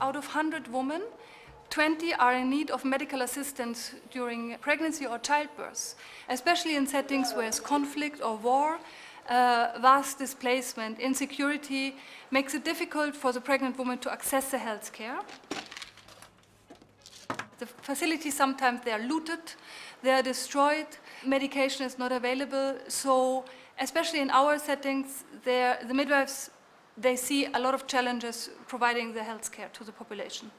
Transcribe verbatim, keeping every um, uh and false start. out of one hundred women, twenty are in need of medical assistance during pregnancy or childbirth, especially in settings where there's conflict or war, uh, vast displacement, insecurity, makes it difficult for the pregnant woman to access the health care. The facilities sometimes they are looted, they are destroyed, medication is not available, so especially in our settings, the midwives, they see a lot of challenges providing the health care to the population.